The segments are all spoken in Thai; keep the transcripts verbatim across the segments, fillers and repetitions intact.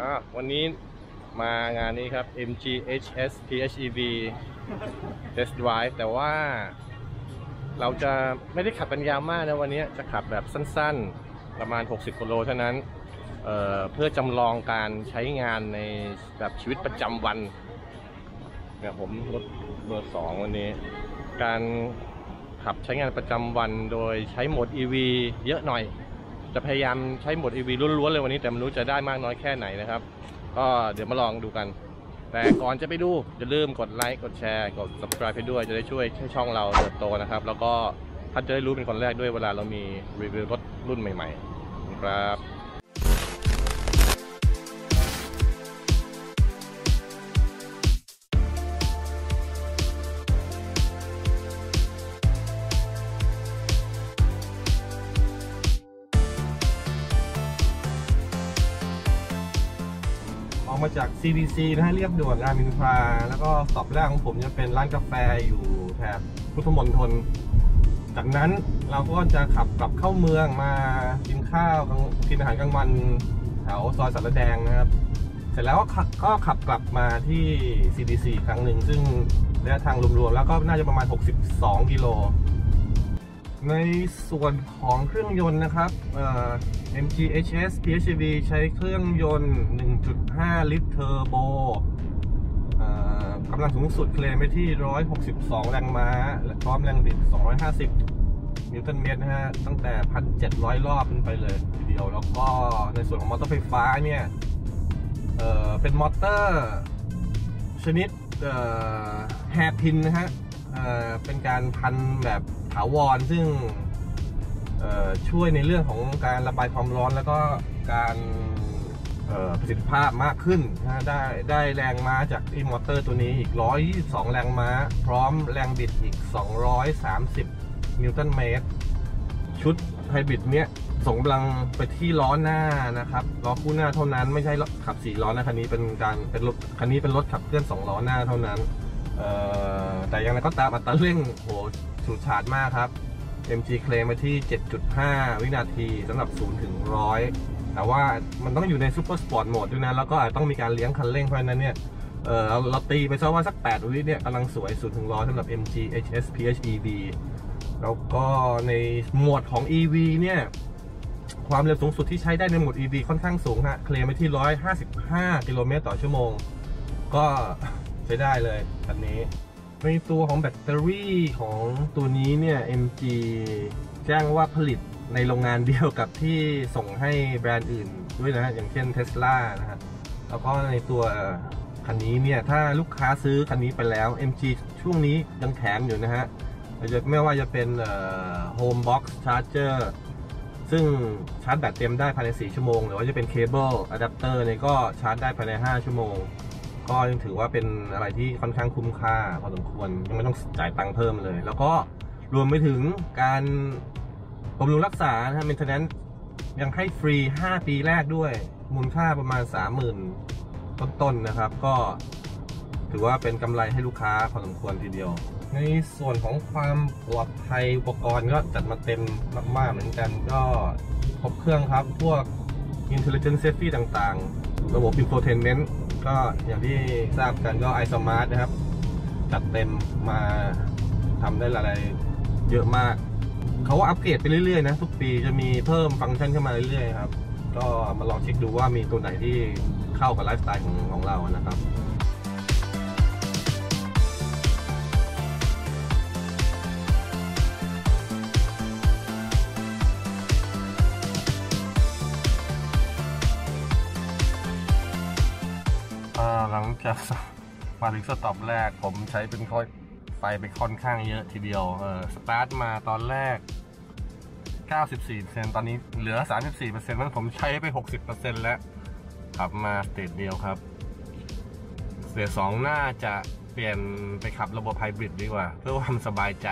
อ่าวันนี้มางานนี้ครับ เอ็ม จี เอช เอส พี เอช อี วี Test Drive แต่ว่าเราจะไม่ได้ขับกันยาวมากนะวันนี้จะขับแบบสั้นๆประมาณหกสิบกิโลเท่านั้น เอ่อ เพื่อจำลองการใช้งานในแบบชีวิตประจำวันเนี่ยผมรถเบอร์สองวันนี้การขับใช้งานประจำวันโดยใช้โหมด อี วี เยอะหน่อยจะพยายามใช้โหมด อี วี ล้วนๆเลยวันนี้แต่ไม่รู้จะได้มากน้อยแค่ไหนนะครับก็เดี๋ยวมาลองดูกันแต่ก่อนจะไปดูอย่าลืมกดไลค์กดแชร์กด ซับสไครบ์ ไปด้วยจะได้ช่วยให้ช่องเราเติบโตนะครับแล้วก็ท่านจะได้รู้เป็นคนแรกด้วยเวลาเรามีรีวิวรถรุ่นใหม่ๆครับมาจาก ซี ดี ซี นะเรียบด่วนรามอินทราแล้วก็สอบแรกของผมจะเป็นร้านกาแฟอยู่แถบพุทธมณฑลจากนั้นเราก็จะขับกลับเข้าเมืองมากินข้าวกินอาหารกลางวันแถวซอยสารแดงนะครับเสร็จแล้วก็ขับกลับมาที่ ซี ดี ซี ครั้งหนึ่งซึ่งระยะทางรวมๆแล้วก็น่าจะประมาณหกสิบสองกิโลในส่วนของเครื่องยนต์นะครับ เอ็ม จี เอช เอส พี เอช อี วี ใช้เครื่องยนต์ หนึ่งจุดห้า ลิตรเทอร์โบกำลังสูงสุดเคลมไปที่หนึ่งร้อยหกสิบสองแรงม้าและพร้อมแรงบิดสองร้อยห้าสิบนิวตันเมตรนะฮะตั้งแต่ หนึ่งพันเจ็ดร้อย รอบขึ้นไปเลยทีเดียวแล้วก็ในส่วนของมอเตอร์ไฟฟ้าเนี่ย เ, เป็นมอเตอร์ชนิดแฮร์พินนะฮะ เ, เป็นการพันแบบถาวรซึ่งช่วยในเรื่องของการระบายความร้อนแล้วก็การประสิทธิภาพมากขึ้นนะได้ได้แรงม้าจากอีมอเตอร์ตัวนี้อีกหนึ่งร้อยยี่สิบสองแรงม้าพร้อมแรงบิดอีกสองร้อยสามสิบนิวตันเมตรชุดไฮบริดเนี้ยส่งพลังไปที่ล้อหน้านะครับล้อคู่หน้าเท่านั้นไม่ใช่ขับสี่ล้อนะคันนี้เป็นการเป็นรถคันนี้เป็นรถขับเคลื่อนสองล้อหน้าเท่านั้นแต่อย่างไรก็ตามอัตราเร่งโหสูดฉาดมากครับ เอ็ม จี เคลมไปที่ เจ็ดจุดห้า วินาทีสำหรับศูนย์ถึงหนึ่งร้อยแต่ว่ามันต้องอยู่ในซูเปอร์สปอร์ตโหมดด้วยนะแล้วก็ต้องมีการเลี้ยงคันเร่งเพราะฉะนั้นเนี่ย เอ่อ เราตีไปซะว่าสักแปดวิเนี่ยกำลังสวยศูนย์ถึงหนึ่งร้อยสำหรับ เอ็ม จี เอช เอส พี เอช อี วี แล้วก็ในหมวดของ อี วี เนี่ยความเร็วสูงสุดที่ใช้ได้ในหมวด อี วี ค่อนข้างสูงฮะเคลมไปที่หนึ่งร้อยห้าสิบห้ากิโลเมตรต่อชั่วโมงก็ใช้ได้เลยคันนี้ในตัวของแบตเตอรี่ของตัวนี้เนี่ย เอ็ม จี แจ้งว่าผลิตในโรงงานเดียวกับที่ส่งให้แบรนด์อื่นด้วยนะอย่างเช่น Tesla นะฮะแล้วก็ในตัวคันนี้เนี่ยถ้าลูกค้าซื้อคันนี้ไปแล้ว เอ็ม จี ช่วงนี้ยังแถมอยู่นะฮะไม่ว่าจะเป็น Home Box Charger ซึ่งชาร์จแบตเต็มได้ภายในสี่ชั่วโมงหรือว่าจะเป็น Cable Adapter เนี่ยก็ชาร์จได้ภายในห้าชั่วโมงก็ยังถือว่าเป็นอะไรที่ค่อนข้างคุ้มค่าพอสมควรยังไม่ต้องจ่ายตังค์เพิ่มเลยแล้วก็รวมไปถึงการบำรุงรักษานะฮะ Maintenance ยังให้ฟรีห้าปีแรกด้วยมูลค่าประมาณ สามหมื่น ต้นๆ น, นะครับก็ถือว่าเป็นกำไรให้ลูกค้าพอสมควรทีเดียวในส่วนของความปลอดภัยอุปกรณ์ก็จัดมาเต็มมากๆเหมือนกันก็ครบเครื่องครับพวก Intelligent Safety ต่างๆระบบ Infotainmentก็อย่างที่ทราบกันก็ ไอ สมาร์ท นะครับจัดเต็มมาทำได้หลายๆเยอะมากเขาอัปเกรดไปเรื่อยๆนะทุกปีจะมีเพิ่มฟังก์ชันเข้ามาเรื่อยๆครับก็มาลองเช็คดูว่ามีตัวไหนที่เข้ากับไลฟ์สไตล์ของของเรานะครับหลังจากมาถึงสต็อปแรกผมใช้เป็นค่อยไฟไปค่อนข้างเยอะทีเดียวเออสตาร์ทมาตอนแรก เก้าสิบสี่เปอร์เซ็นต์ ตอนนี้เหลือ สามสิบสี่เปอร์เซ็นต์ นั้นผมใช้ไป หกสิบเปอร์เซ็นต์ แล้วขับมาสเตจเดียวครับสเตจสองน่าจะเปลี่ยนไปขับระบบไฮบริดดีกว่าเพื่อความสบายใจ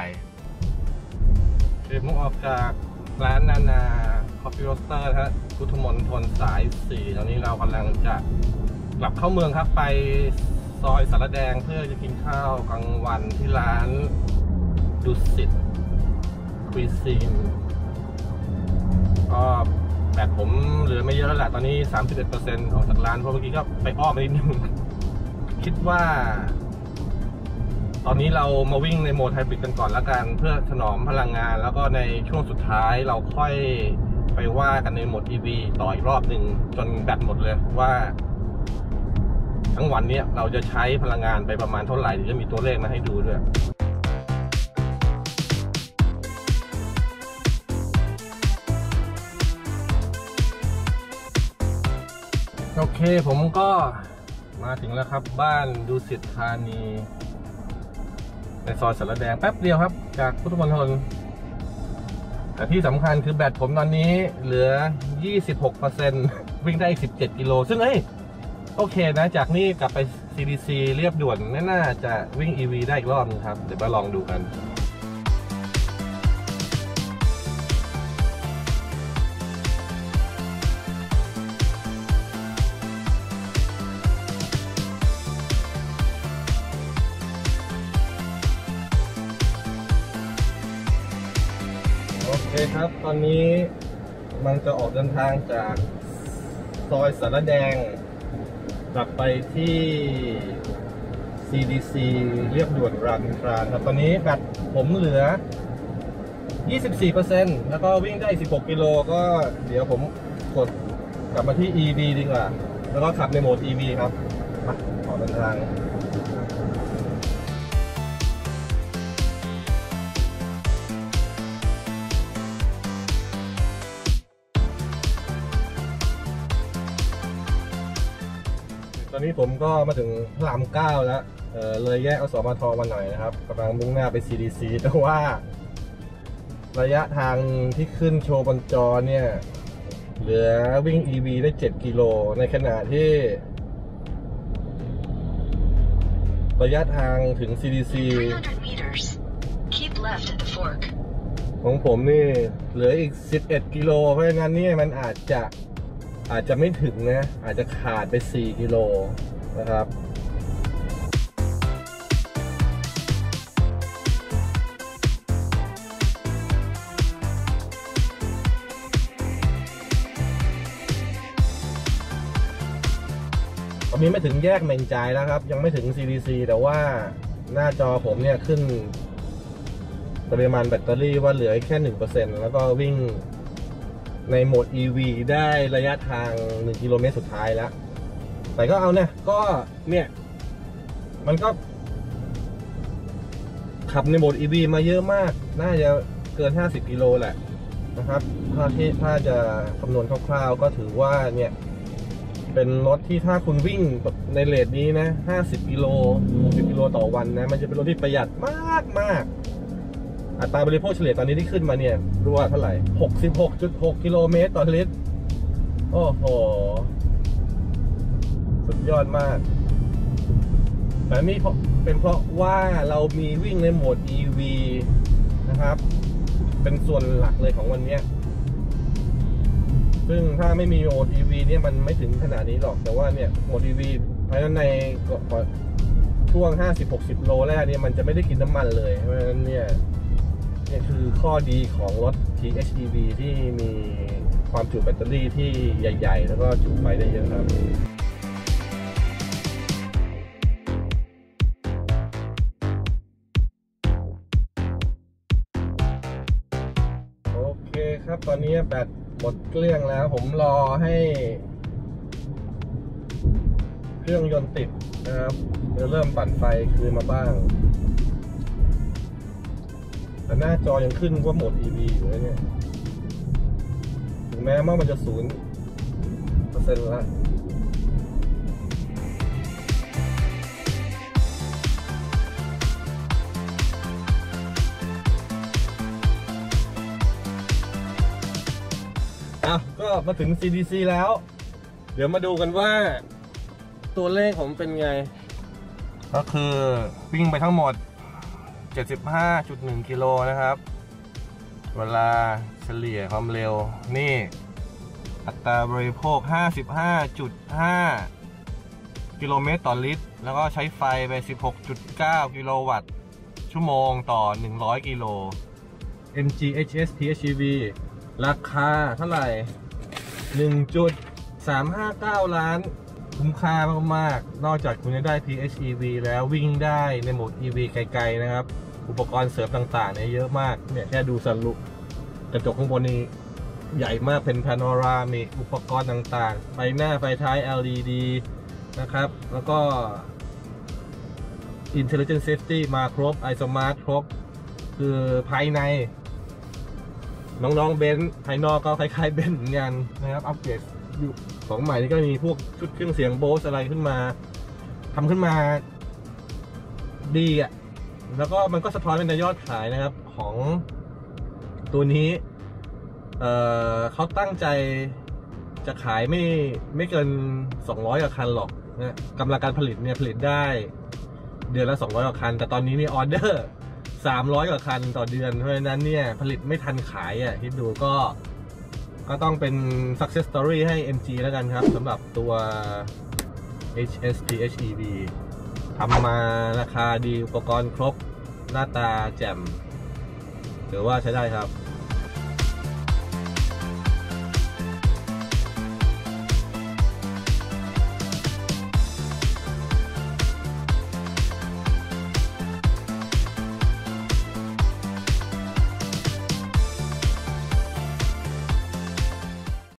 เดี๋ยวผมออกจากร้านนานาคอฟฟี่โรสเตอร์ฮะพุทธมณฑลสายสี่ตอนนี้เรากำลังจะกลับเข้าเมืองครับไปซอยสารแดงเพื่อจะกินข้าวกลางวันที่ร้านดุสิตคุยซีนก็ แบตผมเหลือไม่เยอะแล้วแหละตอนนี้ สามสิบเอ็ดเปอร์เซ็นต์ ออกจากร้านเพราะเมื่อกี้ก็ไปอ้อมนิดนึงคิดว่าตอนนี้เรามาวิ่งในโหมดไฮบริดกันก่อนละกันเพื่อถนอมพลังงานแล้วก็ในช่วงสุดท้ายเราค่อยไปว่ากันในโหมด อี วี ต่ออีกรอบหนึ่งจนแบตหมดเลยว่าทั้งวันนี้เราจะใช้พลังงานไปประมาณเท่าไหร่เดี๋ยวจะมีตัวเลขมาให้ดูด้วยโอเคผมก็มาถึงแล้วครับบ้านดุสิตธานีในซอยสารแดงแป๊บเดียวครับจากพุทธมณฑลแต่ที่สำคัญคือแบตผมตอนนี้เหลือ ยี่สิบหกเปอร์เซ็นต์ วิ่งได้อีกสิบเจ็ดกิโลซึ่งเอ้ยโอเคนะจากนี้กลับไป ซี ดี ซี เรียบด่วนน่าจะวิ่ง อี วี ได้อีกรอบนึงครับเดี๋ยวมาลองดูกันโอเคครับตอนนี้มันจะออกเดินทางจากซอยสารแดงกลับไปที่ ซี ดี ซี เรียบด่วนรามอินทราครับตอนนี้แบตผมเหลือ ยี่สิบสี่เปอร์เซ็นต์ แล้วก็วิ่งได้สิบหกกิโลก็เดี๋ยวผมกดกลับมาที่ อี วี ดีกว่าแล้วก็ขับในโหมด อี วี ครับออกเดินทางตอนนี้ผมก็มาถึงพระรามเก้าแล้ว เ, เลยแยกอสมทมาหน่อยนะครับกำลังมุ่งหน้าไป ซี ดี ซี แต่ว่าระยะทางที่ขึ้นโชว์บนจอเนี่ยเหลือวิ่ง อี วี ได้เจ็ดกิโลในขณะที่ระยะทางถึง ซี ดี ซี ของผมนี่เหลืออีกสิบเอ็ดกิโลเพราะฉะนั้นนี่มันอาจจะอาจจะไม่ถึงนะอาจจะขาดไปสี่กิโลนะครับตอนนี้ไม่ถึงแยกเม่งจ่ายแล้วครับยังไม่ถึง ซี ดี ซี แต่ว่าหน้าจอผมเนี่ยขึ้นปริมาณแบตเตอรี่ว่าเหลือแค่ หนึ่งเปอร์เซ็นต์ แล้วก็วิ่งในโหมด อี วี ได้ระยะทางหนึ่งกิโลเมตรสุดท้ายแล้วแต่ก็เอาเนี่ยก็เนี่ยมันก็ขับในโหมด อี วี มาเยอะมากน่าจะเกินห้าสิบกิโลแหละนะครับถ้าที่ถ้าจะคำนวณคร่าวๆก็ถือว่าเนี่ยเป็นรถที่ถ้าคุณวิ่งในเรทนี้นะห้าสิบกิโลหกสิบกิโลต่อวันนะมันจะเป็นรถที่ประหยัดมากมากอัตราบริโภคเฉลี่ยตอนนี้ที่ขึ้นมาเนี่ยรู้ว่าเท่าไหร่ หกสิบหกจุดหก กิโลเมตรต่อลิตรโอ้โหสุดยอดมากแต่นี่เป็นเพราะว่าเรามีวิ่งในโหมด อี วี นะครับเป็นส่วนหลักเลยของวันนี้ซึ่งถ้าไม่มีโหมด อี วี เนี่ยมันไม่ถึงขนาดนี้หรอกแต่ว่าเนี่ยโหมด อี วี ภายในช่วง ห้าสิบถึงหกสิบ โลแรกเนี่ยมันจะไม่ได้กินน้ำมันเลยเพราะฉะนั้นเนี่ยนี่คือข้อดีของรถ ที เอช อี วี ที่มีความจุแบตเตอรี่ที่ใหญ่ๆแล้วก็จุไฟได้เยอะครับโอเคครับตอนนี้แบตหมดเกลี้ยงแล้วผมรอให้เครื่องยนต์ติดนะครับจะเริ่มปั่นไฟคืนมาบ้างแต่หน้าจอยังขึ้นว่าโหมด อี วี อยู่เลยเนี่ยถึงแม้ว่ามันจะศูนย์เปอร์เซ็นต์ละอ่ะก็มาถึง ซี ดี ซี แล้วเดี๋ยวมาดูกันว่าตัวเลขผมเป็นไงก็คือวิ่งไปทั้งหมด เจ็ดสิบห้าจุดหนึ่ง กิโลนะครับเวลาเฉลี่ยความเร็วนี่อัตราบริโภค ห้าสิบห้าจุดห้า กิโลเมตรต่อลิตรแล้วก็ใช้ไฟไป สิบหกจุดเก้า กิโลวัตต์ชั่วโมงต่อหนึ่งร้อยกิโล เอ็ม จี เอช เอส พี เอช อี วี ราคาเท่าไหร่ หนึ่งจุดสามห้าเก้า ล้านคุ้มค่ามากๆนอกจากคุณจะได้ พี เอช อี วี แล้ววิ่งได้ในโหมด อี วี ไกลๆนะครับอุปกรณ์เสริมต่างๆเนี่ยเยอะมากเนี่ยแค่ดูสันลุกกระจกข้างบนนี้ใหญ่มากเป็นพาโนรามิกอุปกรณ์ต่างๆไฟหน้าไฟท้าย แอล อี ดี นะครับแล้วก็ Intelligent Safety มาครบ ไอ สมาร์ท ครบคือภายในน้องๆเบนซ์ภายนอกก็คล้ายๆเบนซ์เหมือนกันนะครับอัปเกรดของใหม่นี่ก็มีพวกชุดเครื่องเสียงโบสอะไรขึ้นมาทำขึ้นมาดีอ่ะแล้วก็มันก็สะท้อนเป็นยอดขายนะครับของตัวนี้ เอ่อ เขาตั้งใจจะขายไม่ไม่เกินสองร้อยกว่าคันหรอกนะกำลังการผลิตเนี่ยผลิตได้เดือนละสองร้อยกว่าคันแต่ตอนนี้มีออเดอร์สามร้อยกว่าคันต่อเดือนเพราะฉะนั้นเนี่ยผลิตไม่ทันขายอ่ะคิดดูก็ก็ต้องเป็น success story ให้ เอ็ม จี แล้วกันครับสำหรับตัว เอช เอส พี เอช อี วี ทำมาราคาดีอุปกรณ์ครบหน้าตาแจ่มหรือว่าใช้ได้ครับ